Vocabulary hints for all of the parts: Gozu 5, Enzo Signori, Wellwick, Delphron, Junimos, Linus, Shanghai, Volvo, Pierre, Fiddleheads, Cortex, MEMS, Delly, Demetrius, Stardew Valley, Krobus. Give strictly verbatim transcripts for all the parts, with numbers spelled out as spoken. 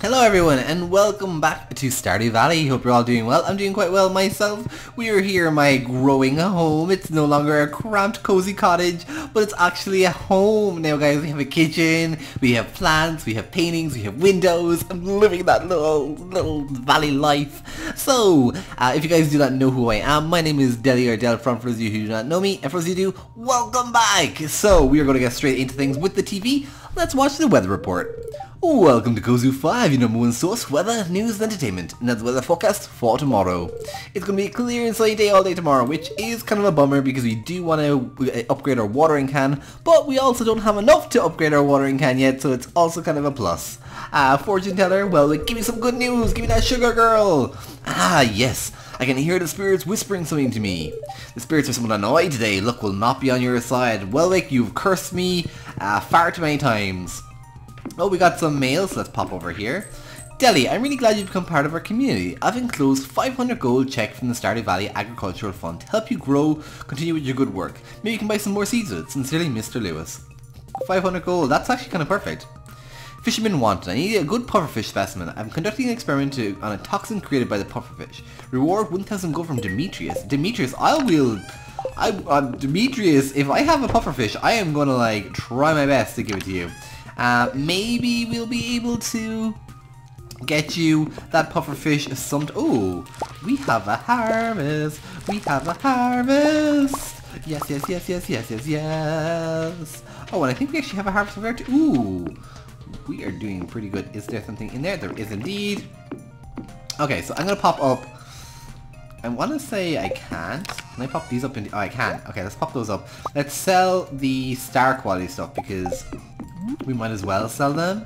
Hello everyone and welcome back to Stardew Valley. Hope you're all doing well. I'm doing quite well myself. We are here in my growing home. It's no longer a cramped cozy cottage, but it's actually a home. Now guys, we have a kitchen, we have plants, we have paintings, we have windows. I'm living that little, little valley life. So, uh, if you guys do not know who I am, my name is Deli or Delphron for those of you who do not know me, and for those of you who do, welcome back! So, we are going to get straight into things with the T V. Let's watch the weather report. Welcome to Gozu five, your number one source, weather, news and entertainment, and that's the weather forecast for tomorrow. It's going to be a clear and sunny day all day tomorrow, which is kind of a bummer because we do want to upgrade our watering can, but we also don't have enough to upgrade our watering can yet, so it's also kind of a plus. Uh, fortune teller, well, give me some good news, give me that sugar girl! Ah, yes, I can hear the spirits whispering something to me. The spirits are somewhat annoyed today, luck will not be on your side. Wellwick, you've cursed me uh, far too many times. Oh, we got some mail, so let's pop over here. Deli, I'm really glad you've become part of our community. I've enclosed five hundred gold check from the Stardew Valley Agricultural Fund to help you grow, continue with your good work. Maybe you can buy some more seeds with it. Sincerely, Mister Lewis. five hundred gold, that's actually kind of perfect. Fisherman wanted, I need a good pufferfish specimen. I'm conducting an experiment to, on a toxin created by the pufferfish. Reward one thousand gold from Demetrius. Demetrius, I will... I, um, Demetrius, if I have a pufferfish, I am going to like try my best to give it to you. Uh, maybe we'll be able to get you that pufferfish some... Oh, we have a harvest! We have a harvest! Yes, yes, yes, yes, yes, yes, yes! Oh, and I think we actually have a harvest over there too. Ooh, we are doing pretty good. Is there something in there? There is indeed. Okay, so I'm going to pop up... I want to say I can't. Can I pop these up in... Oh, I can. Okay, let's pop those up. Let's sell the star quality stuff because... we might as well sell them.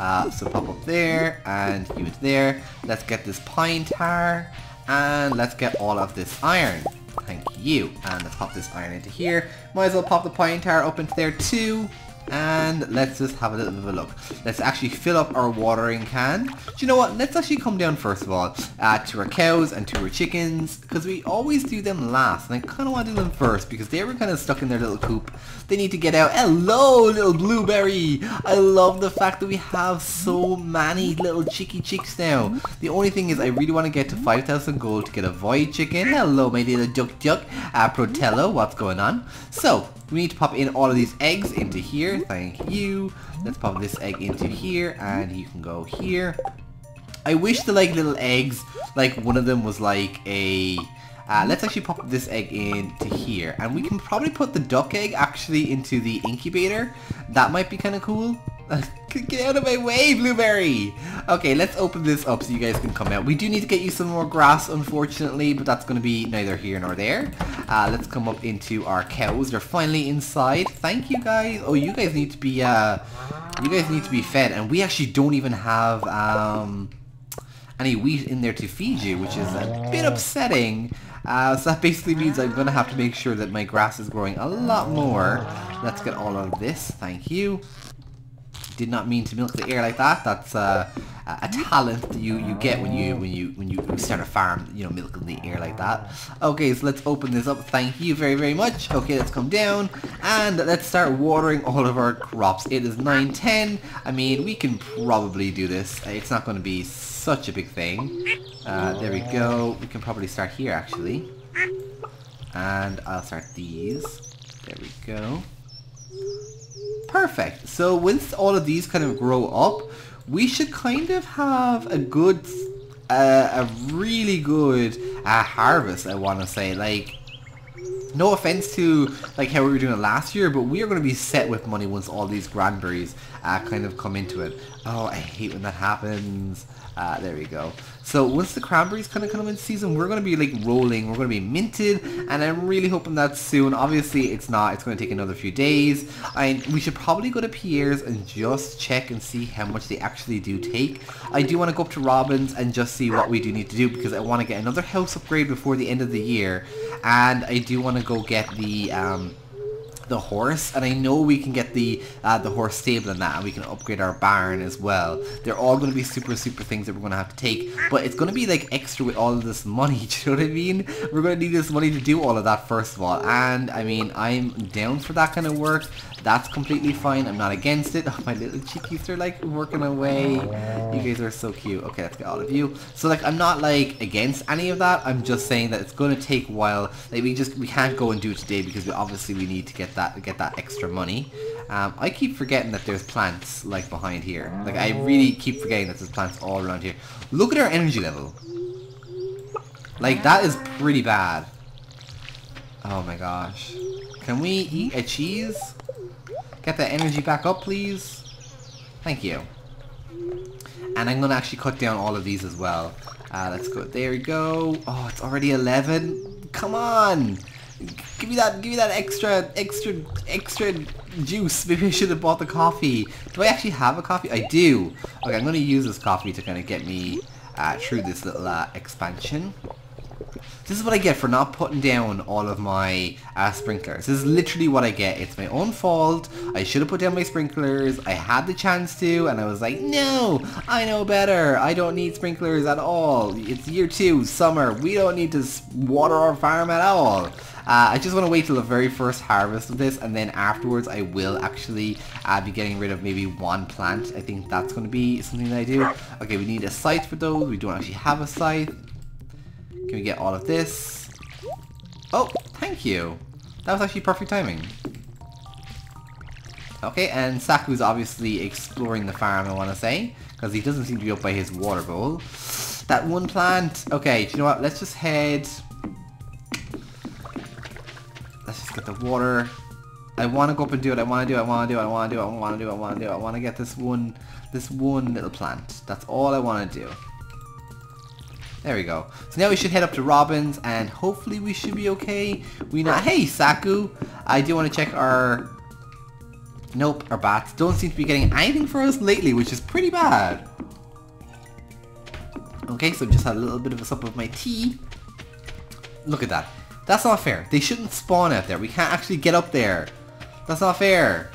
Uh, so pop up there, and you into there. Let's get this pine tar, and let's get all of this iron. Thank you. And let's pop this iron into here. Might as well pop the pine tar up into there too. And let's just have a little bit of a look. Let's actually fill up our watering can. Do you know what? Let's actually come down first of all uh, to our cows and to our chickens, because we always do them last, and I kind of want to do them first because they were kind of stuck in their little coop. They need to get out. Hello, little blueberry! I love the fact that we have so many little cheeky chicks now. The only thing is I really want to get to five thousand gold to get a void chicken. Hello, my little duck duck. Uh, Protello, what's going on? So, we need to pop in all of these eggs into here. Thank you. Let's pop this egg into here, and you can go here. I wish the like little eggs, like one of them was like a... Uh, let's actually pop this egg into here, and we can probably put the duck egg actually into the incubator. That might be kind of cool. Get out of my way, blueberry! Okay, let's open this up so you guys can come out. We do need to get you some more grass, unfortunately, but that's going to be neither here nor there. Uh, let's come up into our cows. They're finally inside. Thank you, guys. Oh, you guys need to be, uh, you guys need to be fed, and we actually don't even have, um, any wheat in there to feed you, which is a bit upsetting. Uh, so that basically means I'm going to have to make sure that my grass is growing a lot more. Let's get all of this. Thank you. Did not mean to milk the air like that. That's uh, a talent that you you get when you when you when you start a farm. You know, milking the air like that. Okay, so let's open this up. Thank you very very much. Okay, let's come down and let's start watering all of our crops. It is nine ten. I mean, we can probably do this. It's not going to be such a big thing. Uh, there we go. We can probably start here actually, and I'll start these. There we go. Perfect. So once all of these kind of grow up, we should kind of have a good, uh, a really good uh, harvest, I want to say. Like, no offense to like how we were doing it last year, but we are going to be set with money once all these cranberries uh, kind of come into it. Oh, I hate when that happens. Uh, there we go. So once the cranberries kind of come in season, we're going to be like rolling. We're going to be minted, and I'm really hoping that soon. Obviously, it's not. It's going to take another few days. I we should probably go to Pierre's and just check and see how much they actually do take. I do want to go up to Robin's and just see what we do need to do because I want to get another house upgrade before the end of the year, and I do want to go get the um, the horse, and I know we can get the uh, the horse stable and that, and we can upgrade our barn as well. They're all going to be super super things that we're going to have to take, but it's going to be like extra with all of this money, do you know what I mean? We're going to need this money to do all of that first of all, and I mean, I'm down for that kind of work. That's completely fine. I'm not against it. Oh, my little cheekies are like working away. You guys are so cute. Okay, let's get all of you. So like, I'm not like against any of that. I'm just saying that it's gonna take a while. Like we just we can't go and do it today because we, obviously we need to get that get that extra money. Um, I keep forgetting that there's plants like behind here. Like I really keep forgetting that there's plants all around here. Look at our energy level. Like that is pretty bad. Oh my gosh. Can we eat a cheese? Get that energy back up, please. Thank you. And I'm going to actually cut down all of these as well. Uh, let's go. There we go. Oh, it's already eleven. Come on. Give me that, give me that extra, extra, extra juice. Maybe I should have bought the coffee. Do I actually have a coffee? I do. Okay, I'm going to use this coffee to kind of get me uh, through this little uh, expansion. This is what I get for not putting down all of my uh, sprinklers. This is literally what I get. It's my own fault. I should have put down my sprinklers. I had the chance to, and I was like, no, I know better. I don't need sprinklers at all. It's year two, summer. We don't need to water our farm at all. Uh, I just want to wait till the very first harvest of this, and then afterwards I will actually uh, be getting rid of maybe one plant. I think that's going to be something that I do. Okay, we need a scythe for those. We don't actually have a scythe. Can we get all of this? Oh, thank you. That was actually perfect timing. Okay, and Saku's obviously exploring the farm, I want to say, because he doesn't seem to be up by his water bowl. That one plant. Okay, do you know what? Let's just head... Let's just get the water. I want to go up and do it. I want to do it. I want to do it. I want to do it. I want to do it. I want to do it. I want to get this one, this one little plant. That's all I want to do. There we go. So now we should head up to Robin's and hopefully we should be okay. We not- Hey, Saku! I do want to check our... Nope, our bats don't seem to be getting anything for us lately, which is pretty bad. Okay, so just had a little bit of a sip of my tea. Look at that. That's not fair. They shouldn't spawn out there. We can't actually get up there. That's not fair.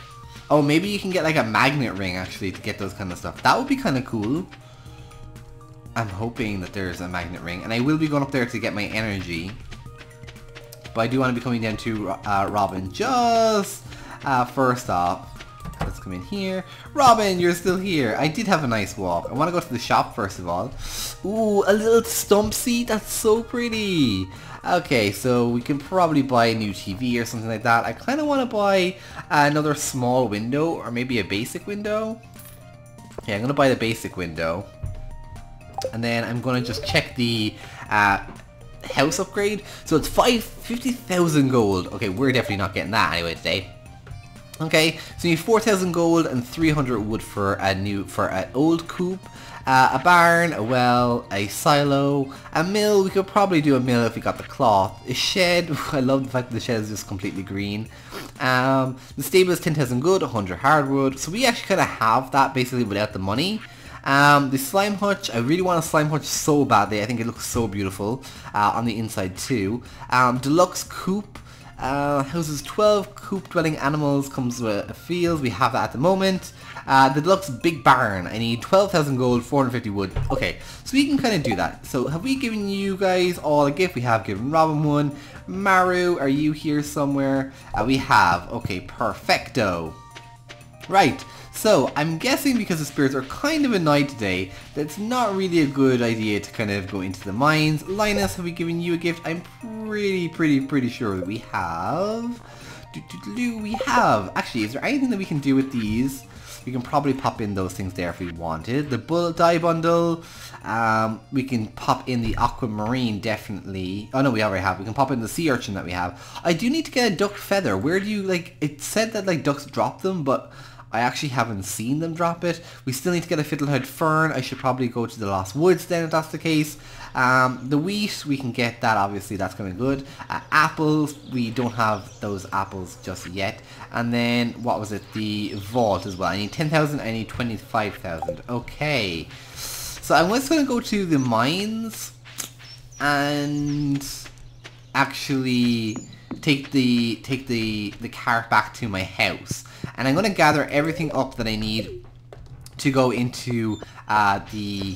Oh, maybe you can get like a magnet ring actually to get those kind of stuff. That would be kind of cool. I'm hoping that there's a magnet ring, and I will be going up there to get my energy, but I do want to be coming down to uh, Robin just uh, first off. Let's come in here. Robin, you're still here. I did have a nice walk. I want to go to the shop first of all. Ooh, a little stump seat. That's so pretty. Okay, so we can probably buy a new T V or something like that. I kind of want to buy another small window or maybe a basic window. Yeah, I'm going to buy the basic window. And then I'm going to just check the uh, house upgrade. So it's fifty thousand gold. Okay, we're definitely not getting that anyway today. Okay, so you need four thousand gold and three hundred wood for a new, for an old coop, uh, a barn, a well, a silo, a mill. We could probably do a mill if we got the cloth. A shed. I love the fact that the shed is just completely green. Um, the stable is ten thousand gold, one hundred hardwood. So we actually kind of have that basically without the money. Um, the slime hutch, I really want a slime hutch so badly. I think it looks so beautiful uh, on the inside too. Um, deluxe coop, uh, houses twelve coop dwelling animals, comes with a field. We have that at the moment. Uh, the deluxe big barn, I need twelve thousand gold, four hundred fifty wood. Okay, so we can kind of do that. So have we given you guys all a gift? We have given Robin one. Maru, are you here somewhere? Uh, we have. Okay, perfecto. Right. So, I'm guessing because the spirits are kind of annoyed today, that's not really a good idea to kind of go into the mines. Linus, have we given you a gift? I'm pretty, pretty, pretty sure that we have. Do, do, do, we have. Actually, is there anything that we can do with these? We can probably pop in those things there if we wanted. The bullet dye bundle. Um, we can pop in the aquamarine, definitely. Oh no, we already have. We can pop in the sea urchin that we have. I do need to get a duck feather. Where do you, like, it said that, like, ducks drop them, but... I actually haven't seen them drop it. We still need to get a fiddlehead fern. I should probably go to the Lost Woods then if that's the case. Um, the wheat, we can get that obviously, that's kind of good. Uh, apples, we don't have those apples just yet. And then, what was it? The vault as well. I need ten thousand, I need twenty-five thousand. Okay. So I'm just going to go to the mines and actually take the, take the, the cart back to my house. And I'm going to gather everything up that I need to go into uh, the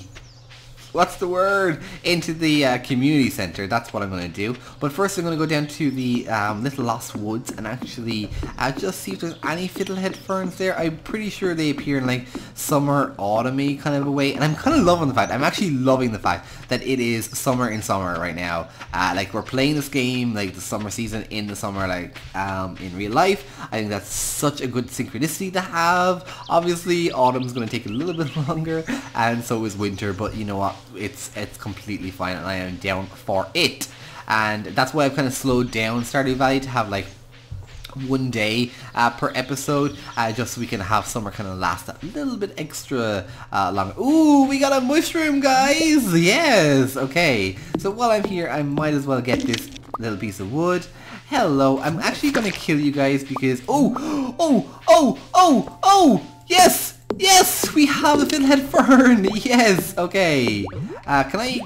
what's the word? Into the uh, community centre. That's what I'm going to do. But first I'm going to go down to the um, Little Lost Woods and actually uh, just see if there's any fiddlehead ferns there. I'm pretty sure they appear in like summer, autumny kind of a way. And I'm kind of loving the fact, I'm actually loving the fact that it is summer in summer right now. Uh, like we're playing this game, like the summer season in the summer, like um, in real life. I think that's such a good synchronicity to have. Obviously autumn's going to take a little bit longer and so is winter, but you know what, it's it's completely fine and I am down for it. And that's why I've kind of slowed down Stardew Valley to have like one day uh, per episode, uh, just so we can have summer kind of last a little bit extra uh, longer. Ooh, we got a mushroom, guys! Yes! Okay, so while I'm here I might as well get this little piece of wood. Hello, I'm actually gonna kill you guys because oh, oh, oh, oh, oh! Yes! Yes! We have a fiddlehead fern! Yes! Okay, uh, can I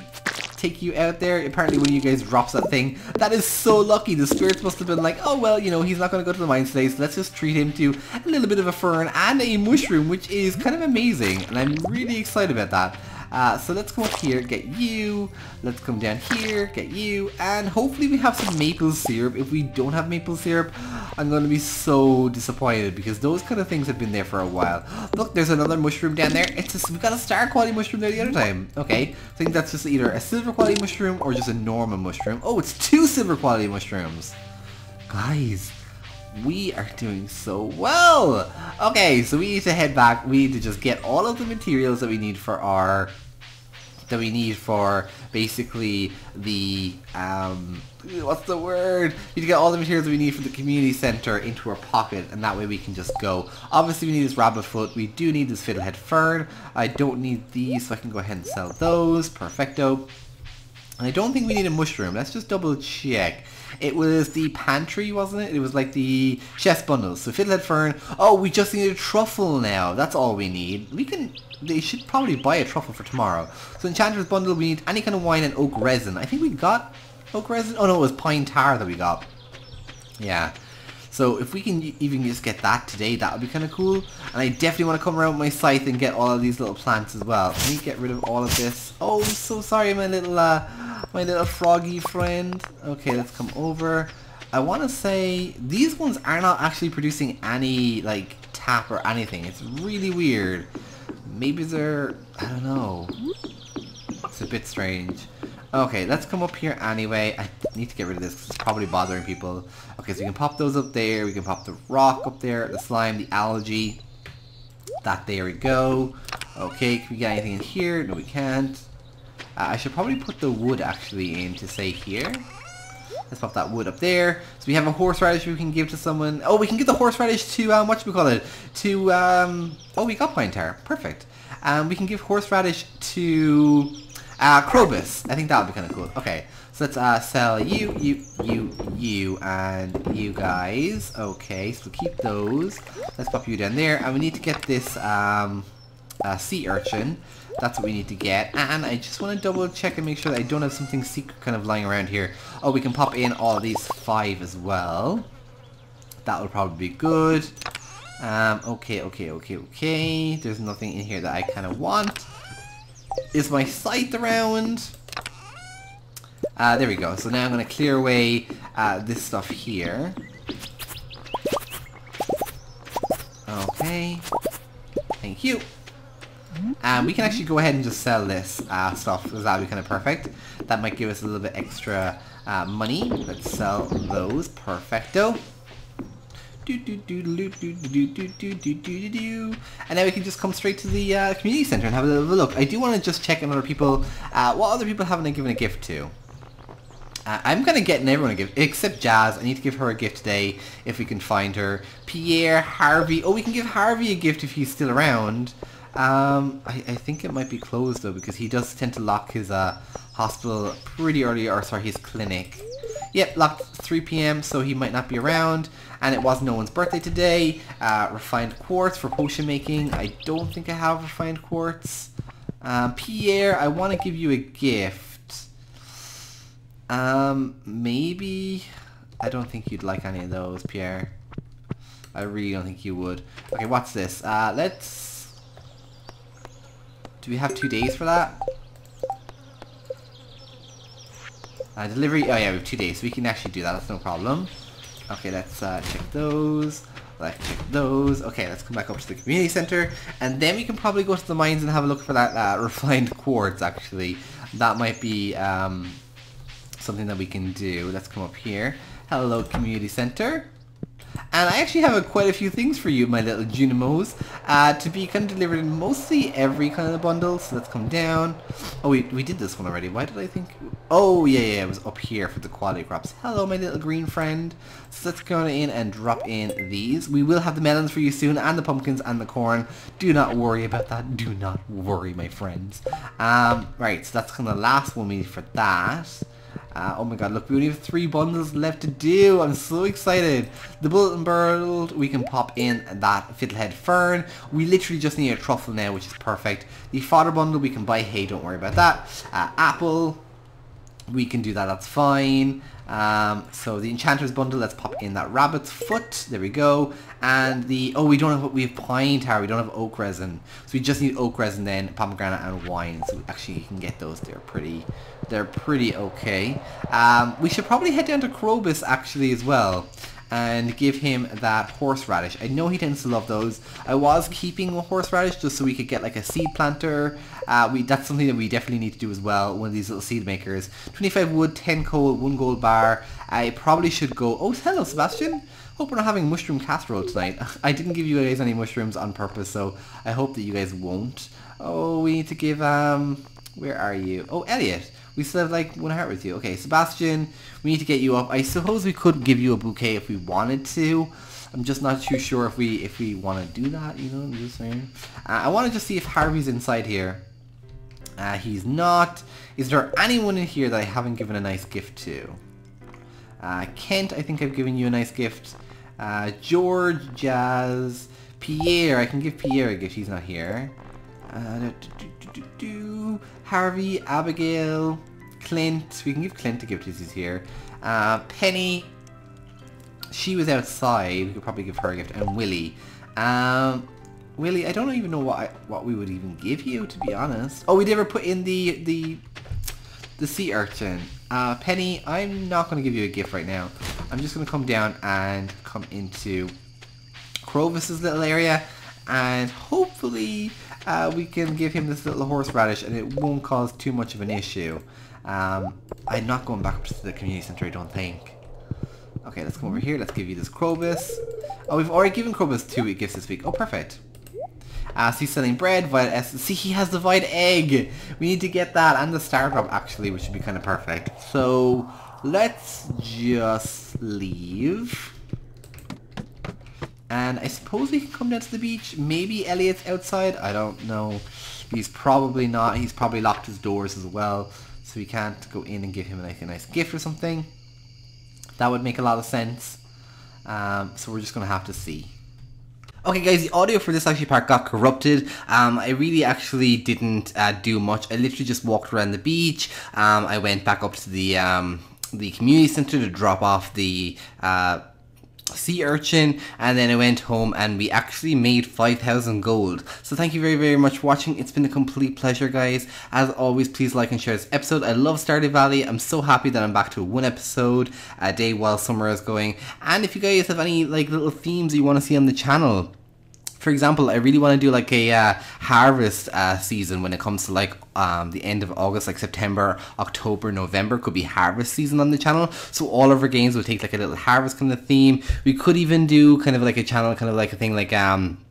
take you out there? Apparently when you guys drops that thing, that is so lucky. The spirits must have been like, oh well, you know, he's not going to go to the mines today, so let's just treat him to a little bit of a fern and a mushroom, which is kind of amazing, and I'm really excited about that. Uh, so let's come up here, get you, let's come down here, get you, and hopefully we have some maple syrup. If we don't have maple syrup, I'm going to be so disappointed because those kind of things have been there for a while. Look, there's another mushroom down there. It's just, we got a star quality mushroom there the other time. Okay, I think that's just either a silver quality mushroom or just a normal mushroom. Oh, it's two silver quality mushrooms. Guys, we are doing so well. Okay, so we need to head back. We need to just get all of the materials that we need for our that we need for basically the um what's the word? We need to get all the materials that we need for the community center into our pocket, and that way we can just go. Obviously we need this rabbit foot, we do need this fiddlehead fern. I don't need these, so I can go ahead and sell those. Perfecto. And I don't think we need a mushroom. Let's just double check. It was the pantry, wasn't it? It was like the chef's bundles. So fiddlehead fern. Oh, we just need a truffle now. That's all we need. We can... They should probably buy a truffle for tomorrow. So enchanter's bundle, we need any kind of wine and oak resin. I think we got oak resin. Oh no, it was pine tar that we got. Yeah. So if we can even just get that today, that would be kind of cool. And I definitely want to come around with my scythe and get all of these little plants as well. Let me get rid of all of this. Oh, I'm so sorry, my little... Uh, My little froggy friend. Okay, let's come over. I want to say these ones are not actually producing any like tap or anything. It's really weird. Maybe they're, I don't know. It's a bit strange. Okay, let's come up here anyway. I need to get rid of this because it's probably bothering people. Okay, so we can pop those up there. We can pop the rock up there, the slime, the algae. That, there we go. Okay, can we get anything in here? No, we can't. Uh, I should probably put the wood actually in to say here. Let's pop that wood up there. So we have a horseradish we can give to someone. Oh, we can give the horseradish to, um, whatchamacallit? To, um, oh, we got pine tar. Perfect. Um, we can give horseradish to uh, Krobus. I think that would be kind of cool. Okay, so let's uh, sell you, you, you, you, and you guys. Okay, so keep those. Let's pop you down there. And we need to get this um, uh, sea urchin. That's what we need to get, and I just want to double check and make sure that I don't have something secret kind of lying around here. Oh, we can pop in all these five as well. That would probably be good. Um, okay, okay, okay, okay. There's nothing in here that I kind of want. Is my scythe around? Uh, there we go. So now I'm going to clear away uh, this stuff here. Okay. Thank you. And we can actually go ahead and just sell this uh, stuff, because that would be kind of perfect. That might give us a little bit extra uh, money. Let's sell those. Perfecto. And now we can just come straight to the uh, community center and have a little look. I do want to just check on other people. Uh, what other people haven't I given a gift to? Uh, I'm going to get everyone a gift, except Jazz. I need to give her a gift today, if we can find her. Pierre, Harvey. Oh, we can give Harvey a gift if he's still around. Um, I, I think it might be closed though, because he does tend to lock his uh, hospital pretty early, or sorry, his clinic. Yep, locked three p m, so he might not be around. And it was no one's birthday today. Uh, refined quartz for potion making. I don't think I have refined quartz. Um, Pierre, I want to give you a gift. Um, maybe... I don't think you'd like any of those, Pierre. I really don't think you would. Okay, what's this? Uh, let's... Do we have two days for that? Uh, delivery, oh yeah, we have two days, so we can actually do that, that's no problem. Okay, let's uh, check those, let's check those. Okay, let's come back up to the community center, and then we can probably go to the mines and have a look for that uh, refined quartz, actually. That might be um, something that we can do. Let's come up here. Hello, community center. And I actually have a, quite a few things for you, my little Junimos, uh, to be kind of delivered in mostly every kind of bundle, so let's come down. Oh, we, we did this one already. Why did I think... Oh, yeah, yeah, it was up here for the quality crops. Hello, my little green friend. So let's go in and drop in these. We will have the melons for you soon, and the pumpkins, and the corn. Do not worry about that. Do not worry, my friends. Um, right, so that's kind of the last one we need for that. Uh, oh my god, look, we only have three bundles left to do. I'm so excited. The bulletin board, we can pop in that fiddlehead fern. We literally just need a truffle now, which is perfect. The fodder bundle, we can buy hay, don't worry about that. Uh, apple, we can do that, that's fine. Um, so the enchanter's bundle, let's pop in that rabbit's foot. There we go. And the, oh, we don't have, we have pine tar, we don't have oak resin. So we just need oak resin then, pomegranate and wine. So actually you can get those, they're pretty, they're pretty okay. Um, we should probably head down to Krobus actually as well. And give him that horseradish. I know he tends to love those. I was keeping horseradish just so we could get like a seed planter. Uh, we that's something that we definitely need to do as well. One of these little seed makers. twenty-five wood, ten coal, one gold bar. I probably should go. Oh, hello, Sebastian. Hope we're not having mushroom casserole tonight. I didn't give you guys any mushrooms on purpose, so I hope that you guys won't. Oh, we need to give. Um, where are you? Oh, Elliot. We still have like one heart with you. Okay, Sebastian, we need to get you up. I suppose we could give you a bouquet if we wanted to. I'm just not too sure if we if we want to do that, you know what I'm just saying? Uh, I want to just see if Harvey's inside here. Uh, he's not. Is there anyone in here that I haven't given a nice gift to? Uh, Kent, I think I've given you a nice gift. Uh, George, Jazz, Pierre. I can give Pierre a gift. He's not here. Uh, do, do, do, do, do. Harvey, Abigail, Clint. We can give Clint a gift if he's here. Uh, Penny. She was outside. We could probably give her a gift. And Willie. Um, Willie, I don't even know what I, what we would even give you, to be honest. Oh, we never put in the the the sea urchin. Uh, Penny, I'm not going to give you a gift right now. I'm just going to come down and come into Krobus's little area. And hopefully... Uh, we can give him this little horseradish and it won't cause too much of an issue. Um, I'm not going back up to the community center, I don't think. Okay, let's come over here. Let's give you this Krobus. Oh, we've already given Krobus two gifts this week. Oh, perfect. Uh, so he's selling bread, violet essence. See, he has the violet egg. We need to get that and the star drop, actually, which would be kind of perfect. So, let's just leave. And I suppose we can come down to the beach. Maybe Elliot's outside. I don't know. He's probably not. He's probably locked his doors as well. So we can't go in and give him like a nice gift or something. That would make a lot of sense. Um, so we're just going to have to see. Okay guys, the audio for this actually part got corrupted. Um, I really actually didn't uh, do much. I literally just walked around the beach. Um, I went back up to the, um, the community center to drop off the... Uh, sea urchin, and then I went home and we actually made five thousand gold. So thank you very very much for watching. It's been a complete pleasure guys. As always, please like and share this episode. I love Stardew Valley. I'm so happy that I'm back to one episode a day while summer is going. And if you guys have any like little themes you want to see on the channel, for example, I really want to do like a uh, harvest uh, season when it comes to like um, the end of August, like September, October, November could be harvest season on the channel. So all of our games would take like a little harvest kind of theme. We could even do kind of like a channel, kind of like a thing like... um.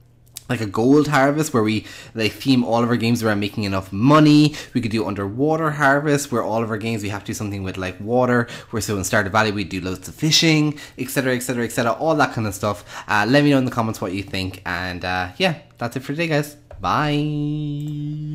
like a gold harvest where we like theme all of our games around making enough money. We could do underwater harvest where all of our games we have to do something with like water. We're so in Stardew Valley we do loads of fishing, etc, etc, etc, all that kind of stuff. Uh, let me know in the comments what you think, and uh, yeah, that's it for today guys. Bye.